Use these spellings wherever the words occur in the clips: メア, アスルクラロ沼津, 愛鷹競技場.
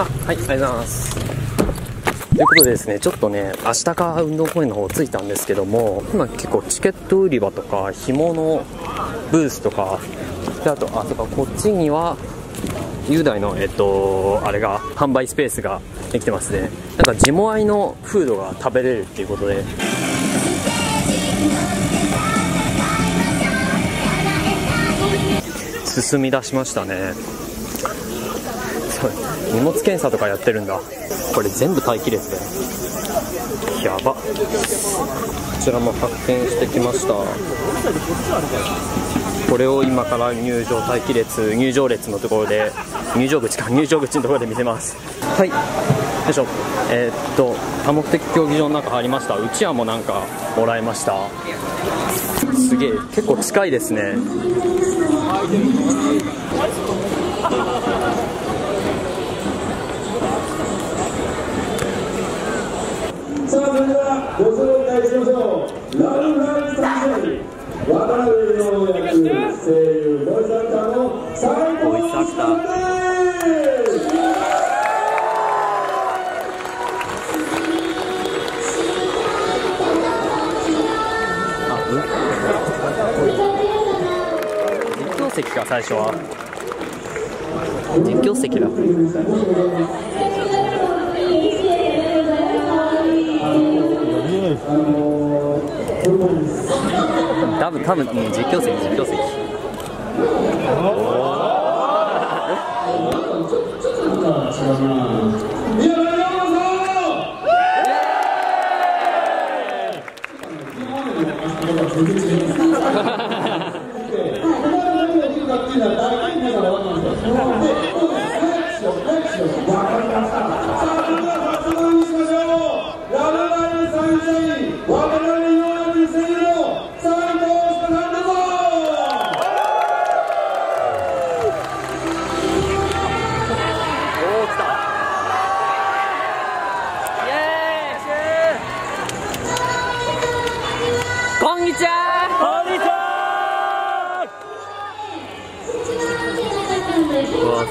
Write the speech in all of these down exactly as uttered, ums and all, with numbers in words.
あ、はい、ありがとうございます。ということでですね、ちょっとね、あしたか運動公園の方着いたんですけども、今結構チケット売り場とか、紐のブースとか、であと、あ、そうか、こっちには、雄大の、えっと、あれが、販売スペースができてますね。なんか、地元愛のフードが食べれるっていうことで。進み出しましたね。荷物検査とかやってるんだ。これ全部待機列でやば。こちらも発見してきました。これを今から入場待機列、入場列のところで、入場口か、入場口のところで見せます。はい、よいしょ。えー、っと多目的競技場の中入りました。うちわもなんかもらいました。すげえ、結構近いですね。実況席か、最初は実況席だ。多分多分うん、実況席、実況席。い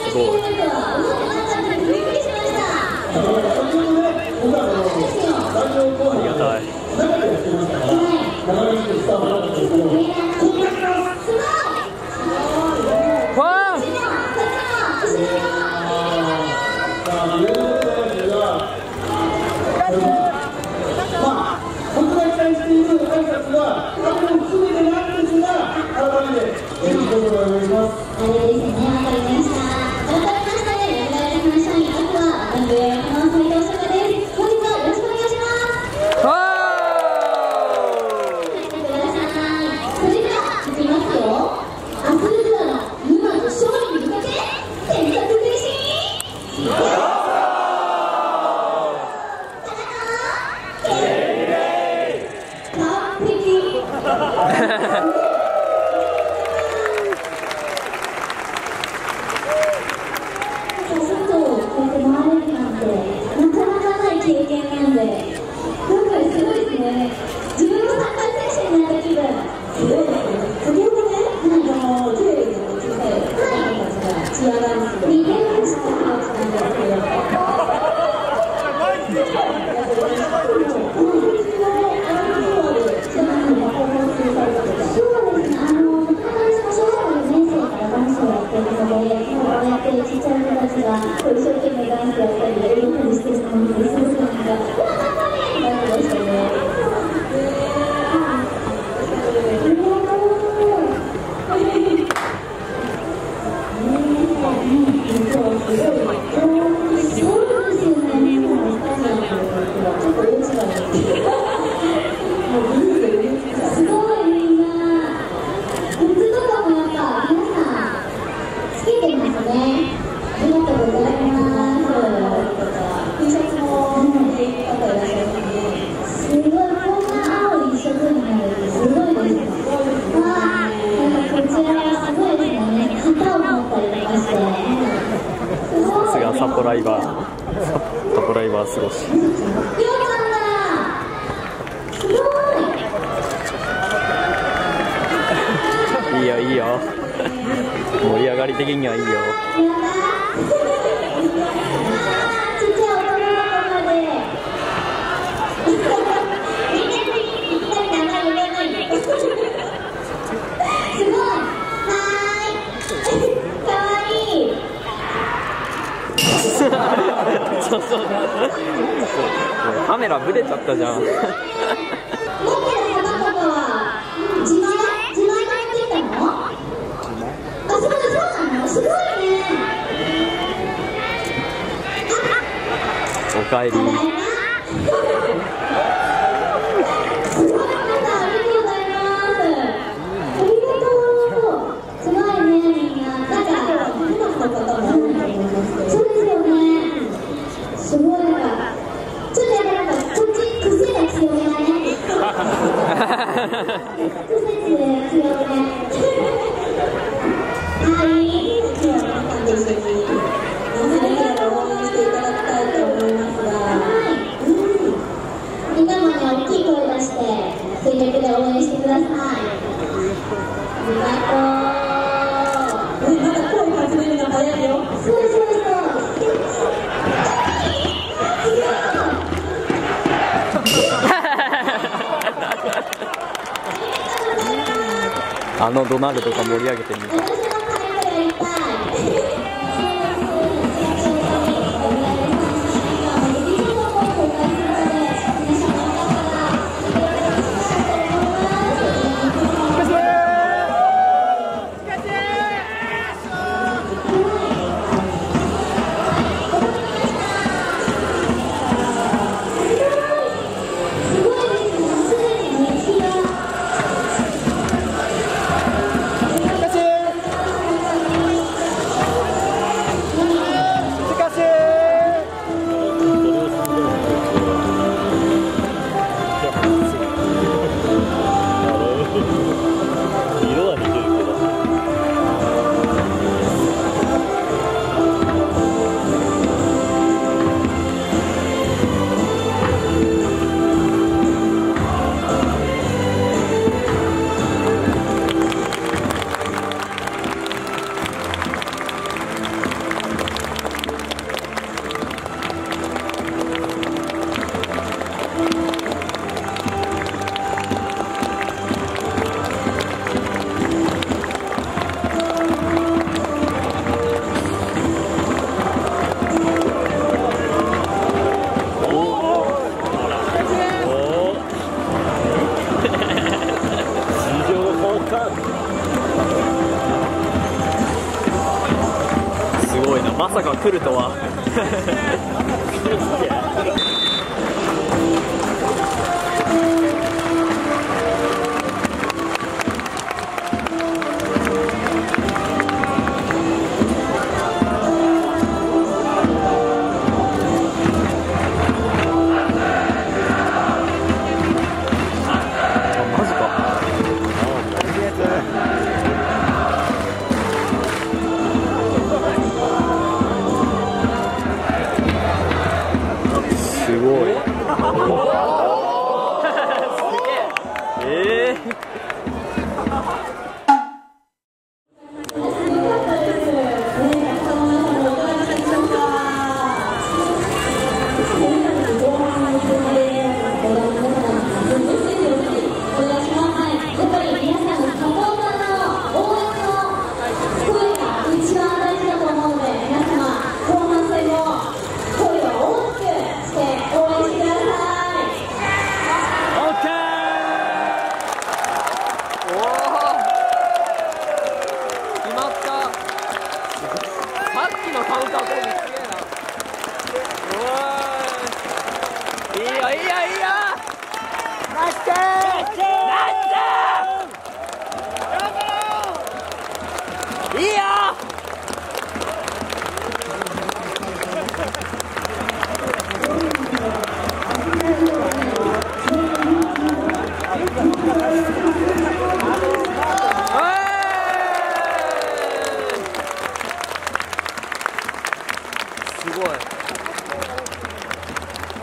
いよいいよ盛り上がり的にはいいよ。そうそうカメラブレちゃったじゃん。おかえり。あのドナルドが盛り上げてみた。まさか来るとは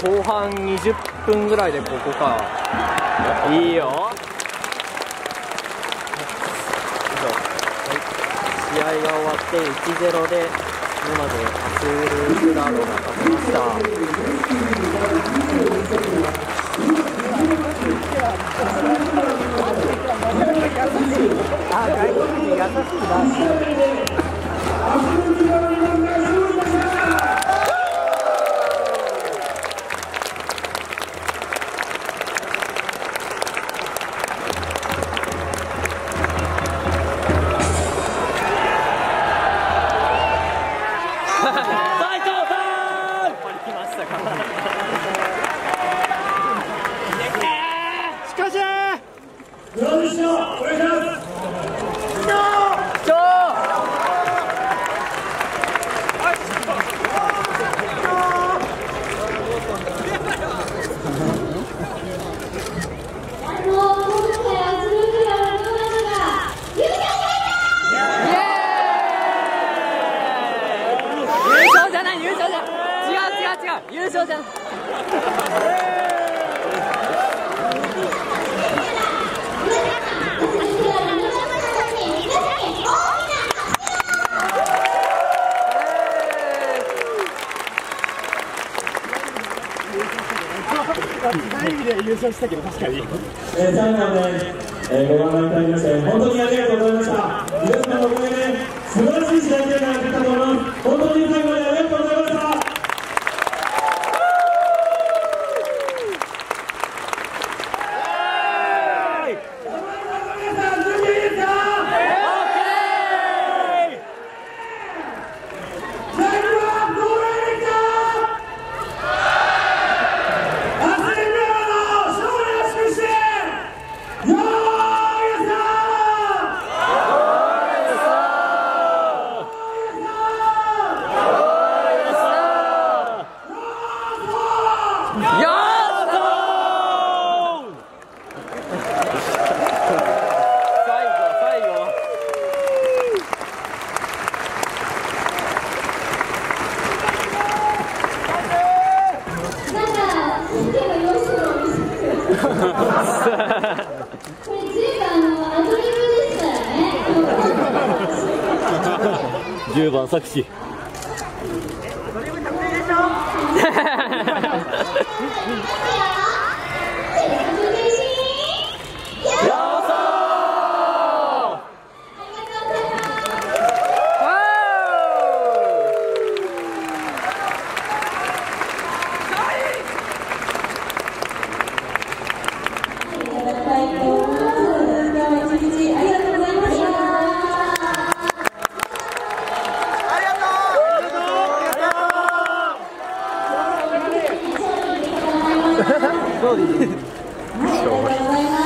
後半にじゅっぷんぐらいでここか。いいよ。試合が終わって いちたいゼロ でまでセールラードが立てました。あ、外国人優しいな。したけど確かに。えー、最後まで、えー、ご覧いただきまして本当にありがとうございました。皆様のおかげで素晴らしい試合展開になったと思います。本当に最後までありがとうございました。じゅうばん作詞。ありがとうございます。